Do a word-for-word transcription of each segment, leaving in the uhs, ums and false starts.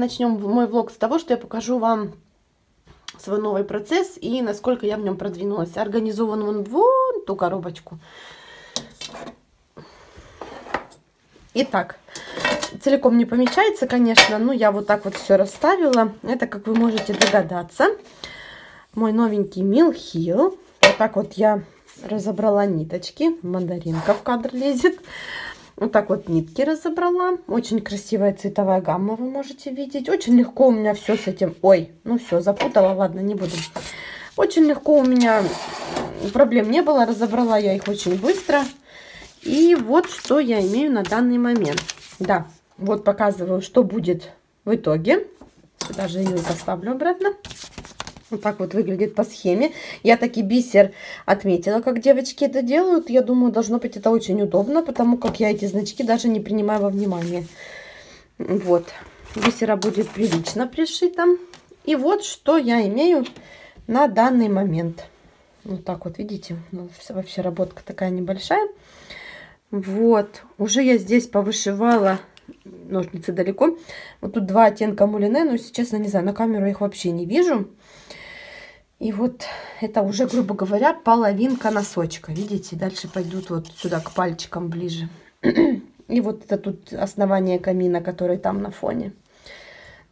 Начнем мой влог с того, что я покажу вам свой новый процесс и насколько я в нем продвинулась. Организован он вон ту коробочку. Итак, целиком не помещается, конечно, но я вот так вот все расставила. Это, как вы можете догадаться, мой новенький Mill Hill. Вот так вот я разобрала ниточки. Мандаринка в кадр лезет. Вот так вот нитки разобрала. Очень красивая цветовая гамма, вы можете видеть. Очень легко у меня все с этим... Ой, ну все, запутала, ладно, не буду. Очень легко у меня проблем не было. Разобрала я их очень быстро. И вот что я имею на данный момент. Да, вот показываю, что будет в итоге. Даже ее поставлю обратно. Вот так вот выглядит по схеме. Я таки бисер отметила, как девочки это делают. Я думаю, должно быть это очень удобно, потому как я эти значки даже не принимаю во внимание. Вот. Бисера будет прилично пришито. И вот что я имею на данный момент. Вот так вот, видите, вообще работка такая небольшая. Вот. Уже я здесь повышивала... Ножницы далеко. Вот тут два оттенка мулине, но сейчас я не знаю, на камеру их вообще не вижу. И вот это уже, грубо говоря, половинка носочка. Видите, дальше пойдут вот сюда к пальчикам ближе. И вот это тут основание камина, который там на фоне.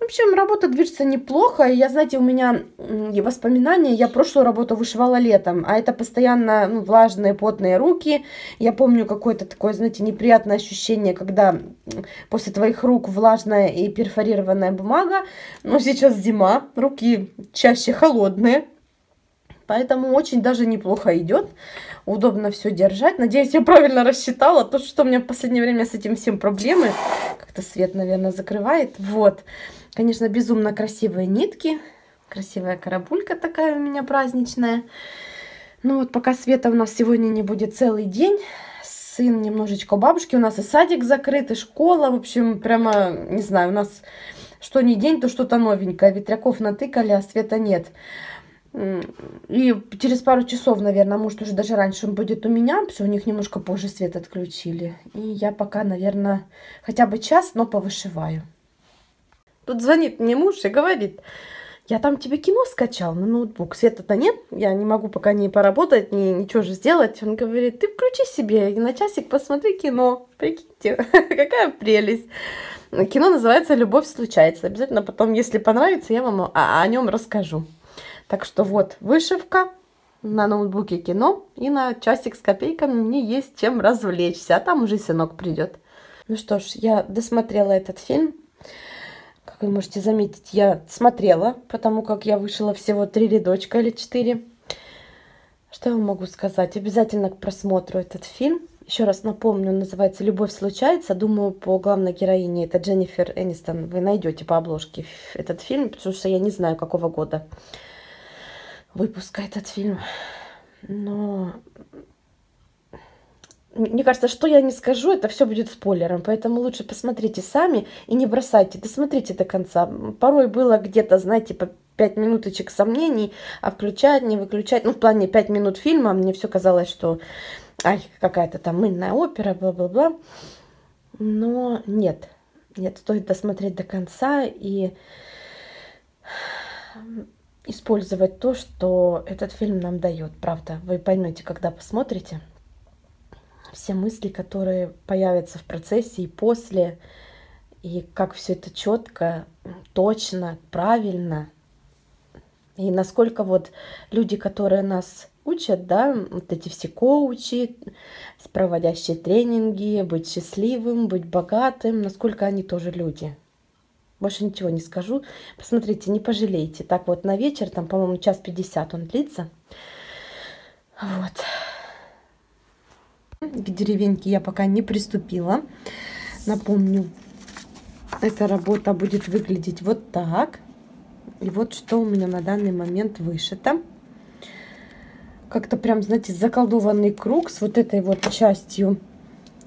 В общем, работа движется неплохо. Я, знаете, у меня воспоминания. Я прошлую работу вышивала летом, а это постоянно ну, влажные, потные руки. Я помню какое-то такое, знаете, неприятное ощущение, когда после твоих рук влажная и перфорированная бумага. Но сейчас зима, руки чаще холодные. Поэтому очень даже неплохо идет. Удобно все держать. Надеюсь, я правильно рассчитала. То, что у меня в последнее время с этим всем проблемы. Как-то свет, наверное, закрывает. Вот. Конечно, безумно красивые нитки. Красивая карабулька такая у меня праздничная. Ну вот, пока света у нас сегодня не будет целый день. Сын немножечко у бабушки. У нас и садик закрыт, и школа. В общем, прямо, не знаю, у нас что ни день, то что-то новенькое. Ветряков натыкали, а света нет. И через пару часов, наверное, может, уже даже раньше он будет у меня, потому что у них немножко позже свет отключили. И я пока, наверное, хотя бы час, но повышиваю. Тут звонит мне муж и говорит, я там тебе кино скачал на ноутбук, света-то нет, я не могу пока не поработать, ни ничего же сделать. Он говорит, ты включи себе и на часик посмотри кино, прикиньте, какая прелесть. Кино называется «Любовь случается». Обязательно потом, если понравится, я вам о нем расскажу. Так что вот вышивка, на ноутбуке кино и на часик с копейками мне есть чем развлечься, а там уже сынок придет. Ну что ж, я досмотрела этот фильм. Как вы можете заметить, я смотрела, потому как я вышила всего три рядочка или четыре. Что я могу сказать? Обязательно к просмотру этот фильм. Еще раз напомню, он называется «Любовь случается». Думаю, по главной героине, это Дженнифер Энистон, вы найдете по обложке этот фильм, потому что я не знаю, какого года выпуска этот фильм. Но... Мне кажется, что я не скажу, это все будет спойлером, поэтому лучше посмотрите сами и не бросайте, досмотрите до конца. Порой было где-то, знаете, по пять минуточек сомнений, а включать, не выключать. Ну, в плане пять минут фильма мне все казалось, что ай, какая-то там мыльная опера, бла-бла-бла. Но нет, нет, стоит досмотреть до конца и использовать то, что этот фильм нам дает, правда. Вы поймете, когда посмотрите. Все мысли, которые появятся в процессе и после, и как все это четко, точно, правильно. И насколько вот люди, которые нас учат, да, вот эти все коучи, проводящие тренинги, быть счастливым, быть богатым, насколько они тоже люди. Больше ничего не скажу. Посмотрите, не пожалейте. Так вот на вечер, там, по-моему, час пятьдесят он длится. Вот. К деревеньке я пока не приступила. Напомню, эта работа будет выглядеть вот так. И вот что у меня на данный момент вышито. Как-то прям, знаете, заколдованный круг с вот этой вот частью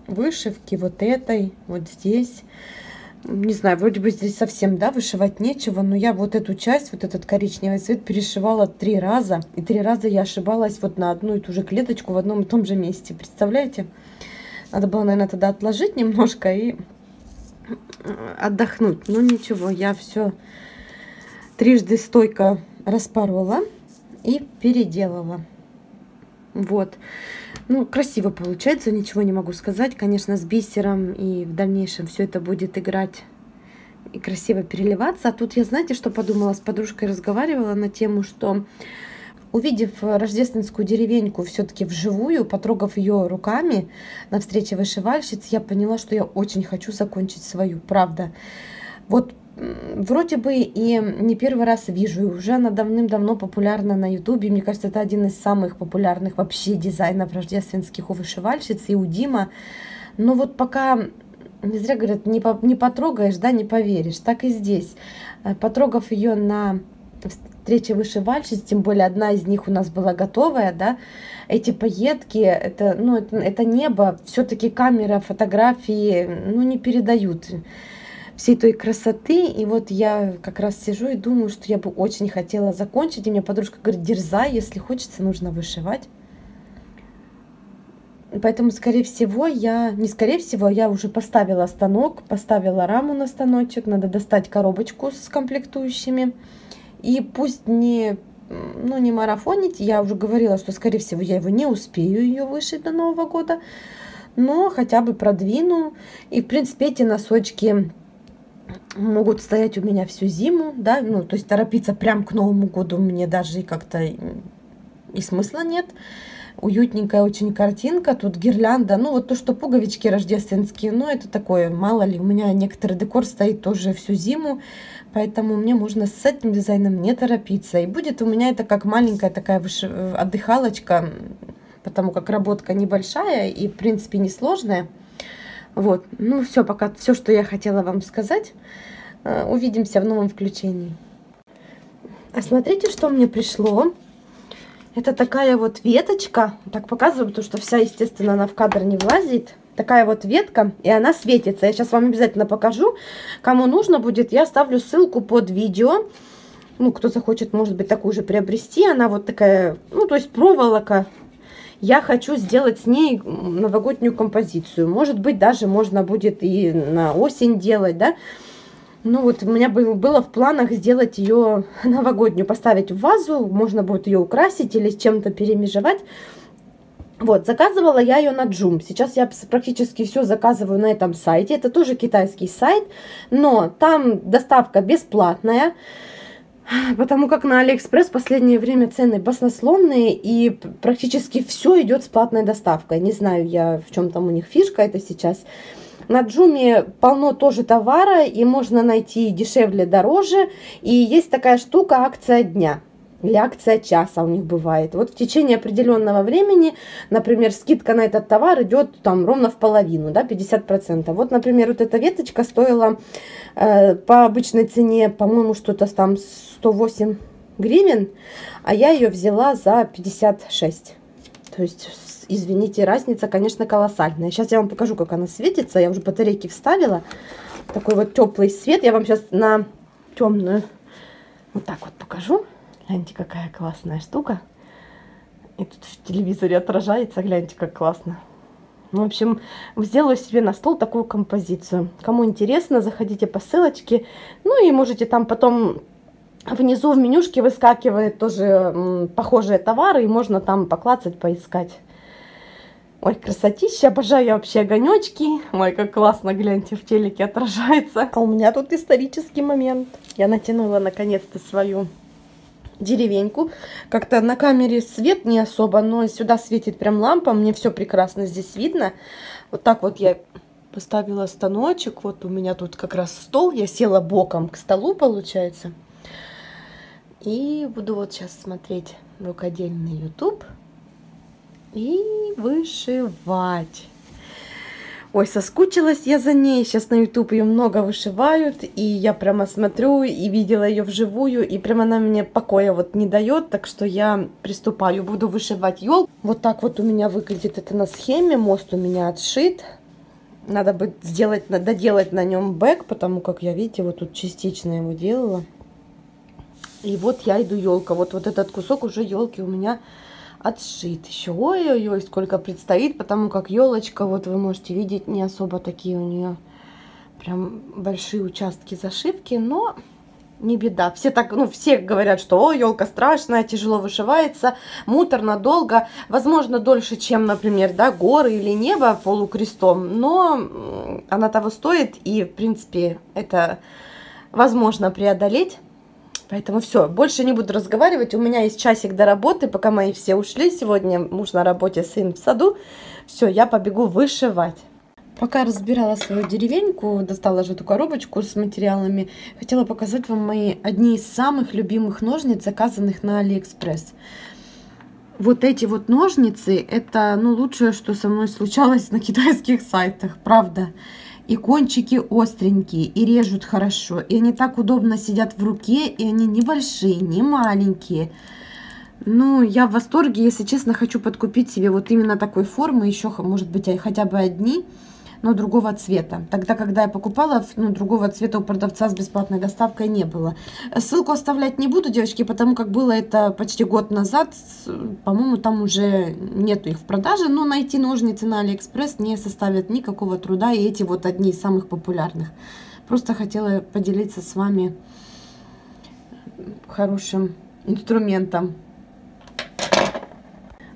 вышивки, вот этой, вот здесь. Не знаю, вроде бы здесь совсем, да, вышивать нечего, но я вот эту часть, вот этот коричневый цвет перешивала три раза. И три раза я ошибалась вот на одну и ту же клеточку в одном и том же месте. Представляете? Надо было, наверное, тогда отложить немножко и отдохнуть. Но ничего, я все трижды стойко распорола и переделала. Вот. Ну, красиво получается, ничего не могу сказать. Конечно, с бисером и в дальнейшем все это будет играть и красиво переливаться. А тут я, знаете, что подумала? С подружкой разговаривала на тему, что увидев рождественскую деревеньку все-таки вживую, потрогав ее руками на встрече вышивальщиц, я поняла, что я очень хочу закончить свою, правда. Вот вроде бы и не первый раз вижу, и уже она давным-давно популярна на ютубе. Мне кажется, это один из самых популярных вообще дизайнов рождественских у вышивальщиц и у Дима. Но вот пока... Не зря говорят, не, по, не потрогаешь, да, не поверишь. Так и здесь. Потрогав ее на встрече вышивальщиц, тем более одна из них у нас была готовая, да, эти пайетки, это, ну, это, это небо, все-таки камера, фотографии, ну, не передают всей той красоты. И вот я как раз сижу и думаю, что я бы очень хотела закончить. И мне подружка говорит: дерзай, если хочется, нужно вышивать. Поэтому, скорее всего, я, не скорее всего, я уже поставила станок, поставила раму на станочек. Надо достать коробочку с комплектующими. И пусть не, ну, не марафонить, я уже говорила, что, скорее всего, я его не успею ее вышить до Нового года. Но хотя бы продвину. И, в принципе, эти носочки могут стоять у меня всю зиму, да, ну, то есть торопиться прям к Новому году мне даже как-то и смысла нет. Уютненькая очень картинка, тут гирлянда, ну вот то, что пуговички рождественские, но это такое, мало ли, у меня некоторый декор стоит тоже всю зиму, поэтому мне можно с этим дизайном не торопиться. И будет у меня это как маленькая такая отдыхалочка, потому как работка небольшая и, в принципе, несложная. Вот, ну все, пока все, что я хотела вам сказать. Увидимся в новом включении. А смотрите, что мне пришло. Это такая вот веточка, так показываю, потому что вся, естественно, она в кадр не влазит. Такая вот ветка, и она светится. Я сейчас вам обязательно покажу. Кому нужно будет, я оставлю ссылку под видео. Ну, кто захочет, может быть, такую же приобрести. Она вот такая, ну, то есть проволока. Я хочу сделать с ней новогоднюю композицию. Может быть, даже можно будет и на осень делать, да. Ну вот у меня было в планах сделать ее новогоднюю, поставить в вазу, можно будет ее украсить или чем-то перемежевать. Вот, заказывала я ее на Джум. Сейчас я практически все заказываю на этом сайте. Это тоже китайский сайт, но там доставка бесплатная, потому как на Алиэкспресс в последнее время цены баснословные, и практически все идет с платной доставкой. Не знаю я, в чем там у них фишка это сейчас. На Джуме полно тоже товара, и можно найти дешевле, дороже. И есть такая штука — акция дня или акция часа у них бывает. Вот в течение определенного времени, например, скидка на этот товар идет там ровно в половину, да, пятьдесят процентов. Вот, например, вот эта веточка стоила э, по обычной цене, по-моему, что-то там сто восемь гривен, а я ее взяла за пятьдесят шесть. То есть, извините, разница, конечно, колоссальная. Сейчас я вам покажу, как она светится. Я уже батарейки вставила. Такой вот теплый свет. Я вам сейчас на темную вот так вот покажу. Гляньте, какая классная штука. И тут в телевизоре отражается. Гляньте, как классно. В общем, сделаю себе на стол такую композицию. Кому интересно, заходите по ссылочке. Ну и можете там потом... Внизу в менюшке выскакивает тоже похожие товары, и можно там поклацать, поискать. Ой, красотища, обожаю я вообще огонечки. Ой, как классно, гляньте, в телеке отражается. А у меня тут исторический момент. Я натянула наконец-то свою деревеньку. Как-то на камере свет не особо, но сюда светит прям лампа, мне все прекрасно здесь видно. Вот так вот я... поставила станочек, вот у меня тут как раз стол, я села боком к столу, получается. И буду вот сейчас смотреть рукодельный ютуб и вышивать. Ой, соскучилась я за ней. Сейчас на ютуб ее много вышивают, и я прямо смотрю и видела ее вживую, и прямо она мне покоя вот не дает, так что я приступаю, буду вышивать елку. Вот так вот у меня выглядит это на схеме, мост у меня отшит. Надо бы сделать, доделать на нем бэк, потому как я, видите, вот тут частично его делала. И вот я иду елка. Вот, вот этот кусок уже елки у меня отшит. Еще ой-ой-ой, сколько предстоит, потому как елочка, вот вы можете видеть, не особо такие у нее прям большие участки зашивки, но не беда. Все так, ну, все говорят, что о, елка страшная, тяжело вышивается, муторно, долго, возможно, дольше, чем, например, да, горы или небо полукрестом, но она того стоит, и, в принципе, это возможно преодолеть. Поэтому все, больше не буду разговаривать. У меня есть часик до работы, пока мои все ушли. Сегодня муж на работе, сын в саду. Все, я побегу вышивать. Пока разбирала свою деревеньку, достала же эту коробочку с материалами, хотела показать вам мои одни из самых любимых ножниц, заказанных на Алиэкспресс. Вот эти вот ножницы, это, ну, лучшее, что со мной случалось на китайских сайтах, правда. И кончики остренькие, и режут хорошо, и они так удобно сидят в руке, и они небольшие, не маленькие. Ну, я в восторге, если честно, хочу подкупить себе вот именно такой формы, еще, может быть, хотя бы одни, но другого цвета. Тогда, когда я покупала, ну, другого цвета у продавца с бесплатной доставкой не было. Ссылку оставлять не буду, девочки, потому как было это почти год назад. По-моему, там уже нету их в продаже, но найти ножницы на Алиэкспресс не составит никакого труда. И эти вот одни из самых популярных. Просто хотела поделиться с вами хорошим инструментом.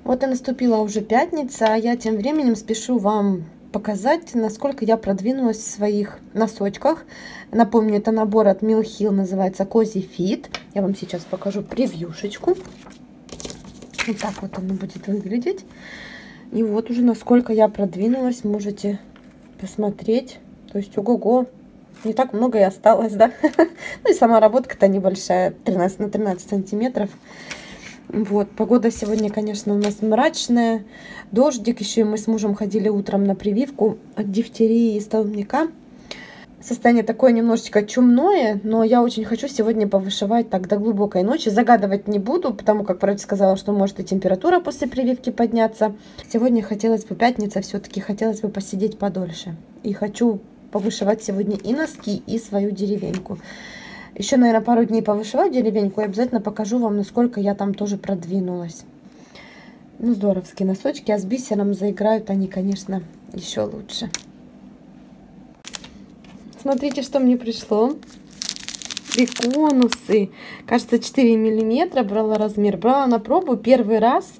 Вот и наступила уже пятница, а я тем временем спешу вам показать, насколько я продвинулась в своих носочках. Напомню, это набор от Mill Hill, называется Cozy Fit. Я вам сейчас покажу превьюшечку. Вот так вот оно будет выглядеть. И вот уже насколько я продвинулась, можете посмотреть. То есть, ого-го, не так много и осталось, да? Ну и сама работка-то небольшая, тринадцать на тринадцать сантиметров. Вот, погода сегодня, конечно, у нас мрачная, дождик, еще и мы с мужем ходили утром на прививку от дифтерии и столбняка. Состояние такое немножечко чумное, но я очень хочу сегодня повышивать так до глубокой ночи. Загадывать не буду, потому как врач сказала, что может и температура после прививки подняться. Сегодня хотелось бы, пятница, все-таки хотелось бы посидеть подольше. И хочу повышивать сегодня и носки, и свою деревеньку. Еще, наверное, пару дней повышиваю деревеньку и обязательно покажу вам, насколько я там тоже продвинулась. Ну, здоровские носочки, а с бисером заиграют они, конечно, еще лучше. Смотрите, что мне пришло. Биконусы. Кажется, четыре миллиметра брала размер. Брала на пробу первый раз.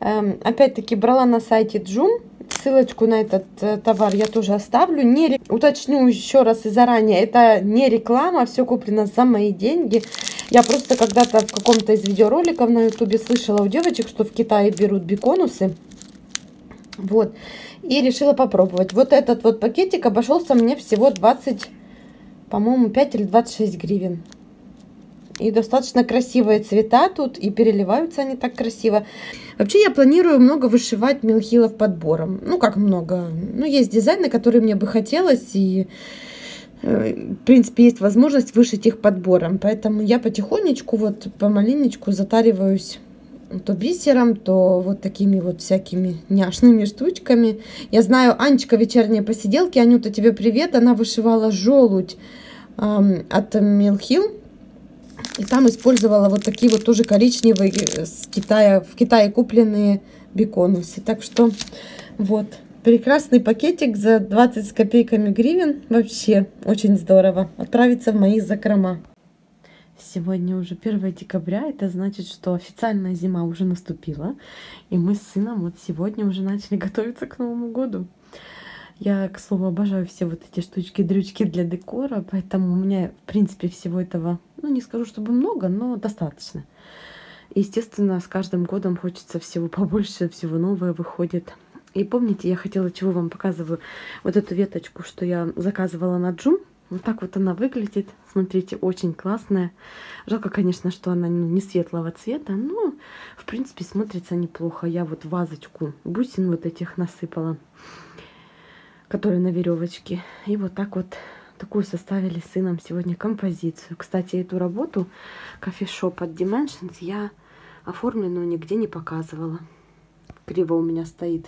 Опять-таки брала на сайте Джум. Ссылочку на этот товар я тоже оставлю. Не, уточню еще раз и заранее, это не реклама, все куплено за мои деньги. Я просто когда-то в каком-то из видеороликов на ютубе слышала у девочек, что в Китае берут биконусы. Вот. И решила попробовать. Вот этот вот пакетик обошелся мне всего двадцать, по-моему, пять или двадцать шесть гривен. И достаточно красивые цвета тут, и переливаются они так красиво. Вообще я планирую много вышивать Mill Hill'ов подбором. Ну, как много. Ну, есть дизайны, которые мне бы хотелось, и, в принципе, есть возможность вышить их подбором. Поэтому я потихонечку, вот, помаленечку затариваюсь то бисером, то вот такими вот всякими няшными штучками. Я знаю, Анечка, вечерние посиделки, Анюта, тебе привет, она вышивала желудь эм, от Mill Hill. И там использовала вот такие вот тоже коричневые с Китая, в Китае купленные биконусы. Так что вот, прекрасный пакетик за двадцать с копейками гривен. Вообще очень здорово. Отправится в мои закрома. Сегодня уже первое декабря. Это значит, что официальная зима уже наступила. И мы с сыном вот сегодня уже начали готовиться к Новому году. Я, к слову, обожаю все вот эти штучки-дрючки для декора, поэтому у меня, в принципе, всего этого, ну, не скажу, чтобы много, но достаточно. Естественно, с каждым годом хочется всего побольше, всего новое выходит. И помните, я хотела, чего вам показываю, вот эту веточку, что я заказывала на Джум. Вот так вот она выглядит. Смотрите, очень классная. Жалко, конечно, что она не светлого цвета, но, в принципе, смотрится неплохо. Я вот вазочку бусин вот этих насыпала, которые на веревочке. И вот так вот такую составили с сыном сегодня композицию. Кстати, эту работу кофешоп от Dimensions я оформленную нигде не показывала. Криво у меня стоит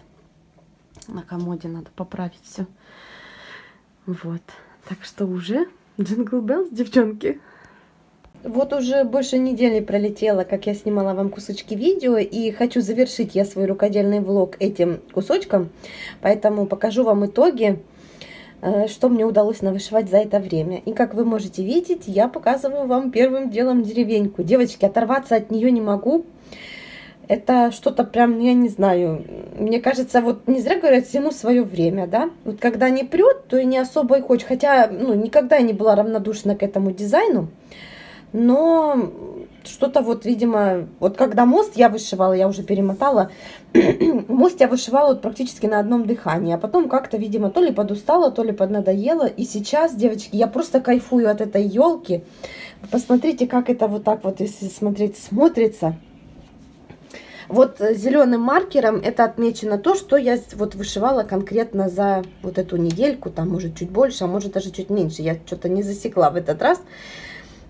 на комоде, надо поправить все. Вот. Так что уже джингл беллс, девчонки. Вот уже больше недели пролетело, как я снимала вам кусочки видео, и хочу завершить я свой рукодельный влог этим кусочком, поэтому покажу вам итоги. что мне удалось навышивать за это время. И как вы можете видеть, я показываю вам первым делом деревеньку. Девочки, оторваться от нее не могу. Это что-то прям, я не знаю, мне кажется, вот не зря говорят, всему свое время, да. Вот когда не прет, то и не особо и хочешь. Хотя, ну, никогда я не была равнодушна к этому дизайну. Но что-то вот, видимо, вот когда мост я вышивала, я уже перемотала, мост я вышивала вот практически на одном дыхании. А потом как-то, видимо, то ли подустала, то ли поднадоела. И сейчас, девочки, я просто кайфую от этой елки. Посмотрите, как это вот так вот, если смотреть, смотрится. Вот зеленым маркером это отмечено то, что я вот вышивала конкретно за вот эту недельку, там может чуть больше, а может даже чуть меньше. Я что-то не засекла в этот раз.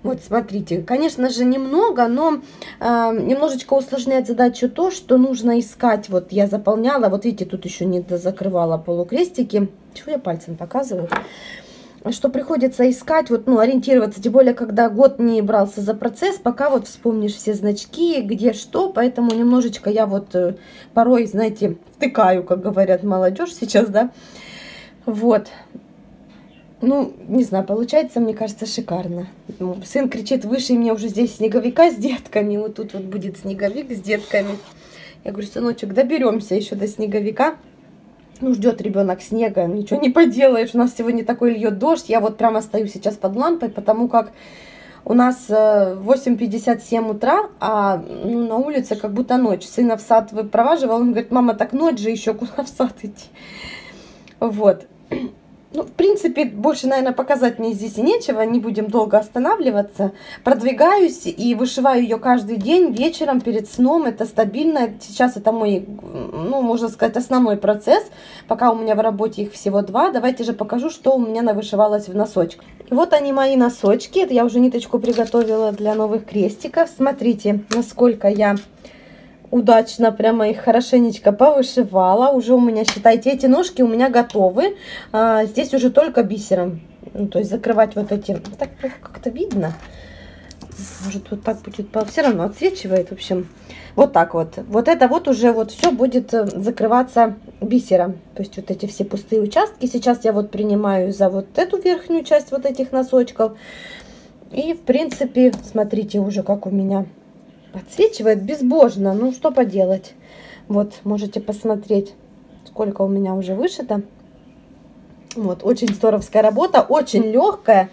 Вот смотрите, конечно же немного, но э, немножечко усложняет задачу то, что нужно искать. Вот я заполняла, вот видите, тут еще не дозакрывала полукрестики. Чего я пальцем показываю? Что приходится искать, вот, ну, ориентироваться, тем более, когда год не брался за процесс, пока вот вспомнишь все значки, где что, поэтому немножечко я вот порой, знаете, втыкаю, как говорят молодежь сейчас, да, вот, ну, не знаю, получается, мне кажется, шикарно. Сын кричит, выше мне уже здесь снеговика с детками, вот тут вот будет снеговик с детками, я говорю, сыночек, доберемся еще до снеговика. Ну, ждет ребенок снега, ничего не поделаешь. У нас сегодня такой льет дождь. Я вот прямо стою сейчас под лампой, потому как у нас восемь пятьдесят семь утра, а ну, на улице как будто ночь. Сына в сад выпроваживал, он говорит, мама, так ночь же еще, куда в сад идти? Вот. Ну, в принципе, больше, наверное, показать мне здесь и нечего. Не будем долго останавливаться. Продвигаюсь и вышиваю ее каждый день вечером перед сном. Это стабильно. Сейчас это мой, ну, можно сказать, основной процесс. Пока у меня в работе их всего два. Давайте же покажу, что у меня навышивалось в носочках. Вот они, мои носочки. Это я уже ниточку приготовила для новых крестиков. Смотрите, насколько я удачно прямо их хорошенечко повышивала. Уже у меня, считайте, эти ножки у меня готовы. А, здесь уже только бисером. Ну, то есть закрывать вот эти. Так как-то видно. Может, вот так будет. Все равно отсвечивает, в общем. Вот так вот. Вот это вот уже вот все будет закрываться бисером. То есть вот эти все пустые участки. Сейчас я вот принимаю за вот эту верхнюю часть вот этих носочков. И, в принципе, смотрите уже, как у меня подсвечивает безбожно, ну что поделать. Вот, можете посмотреть, сколько у меня уже вышито. Вот, очень здоровская работа, очень легкая.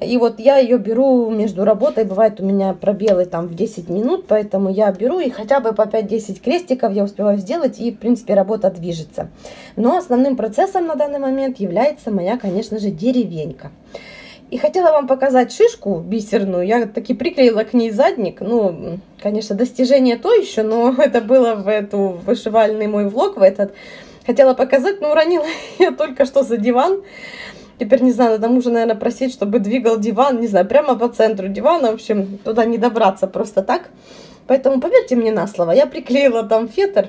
И вот я ее беру между работой, бывает у меня пробелы там в десять минут, поэтому я беру и хотя бы по пять-десять крестиков я успеваю сделать, и в принципе работа движется. Но основным процессом на данный момент является моя, конечно же, деревенька. И хотела вам показать шишку бисерную, я таки приклеила к ней задник, ну, конечно, достижение то еще, но это было в эту вышивальный мой влог, в этот, хотела показать, но уронила я только что за диван, теперь не знаю, надо мужа, наверное, просить, чтобы двигал диван, не знаю, прямо по центру дивана, в общем, туда не добраться просто так, поэтому поверьте мне на слово, я приклеила там фетр,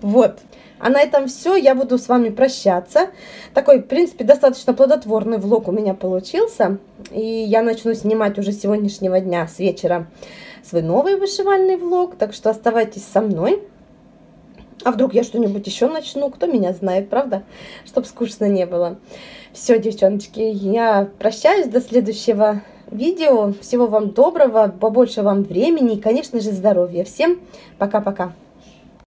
вот. А на этом все, я буду с вами прощаться. Такой, в принципе, достаточно плодотворный влог у меня получился. И я начну снимать уже с сегодняшнего дня, с вечера, свой новый вышивальный влог. Так что оставайтесь со мной. А вдруг я что-нибудь еще начну, кто меня знает, правда? Чтоб скучно не было. Все, девчоночки, я прощаюсь до следующего видео. Всего вам доброго, побольше вам времени и, конечно же, здоровья. Всем пока-пока.